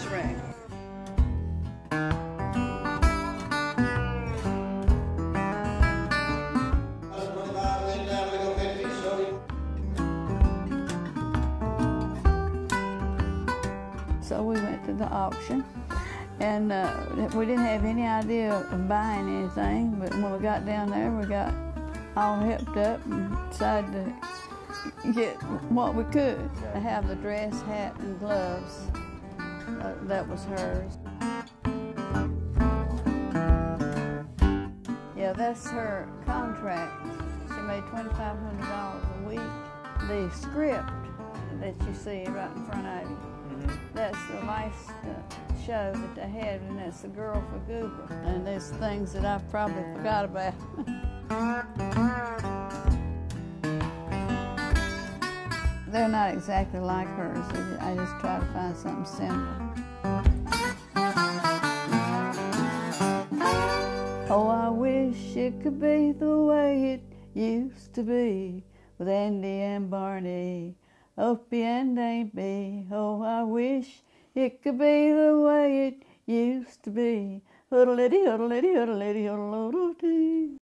his rack. So we went to the auction, and we didn't have any idea of buying anything, but when we got down there, we got all helped up and decided to get what we could. I have the dress, hat, and gloves. That was hers. Yeah, that's her contract. She made $2,500 a week. The script that you see right in front of you, that's the last show that they had, and that's The Girl for Goober. And there's things that I've probably forgot about. They're not exactly like hers. I just try to find something similar. Oh, I wish it could be the way it used to be with Andy and Barney, Opie and Aunt Bee. Oh, I wish it could be the way it used to be. Hoodle-itty, hoodle-itty, hoodle-itty, hoodle-itty.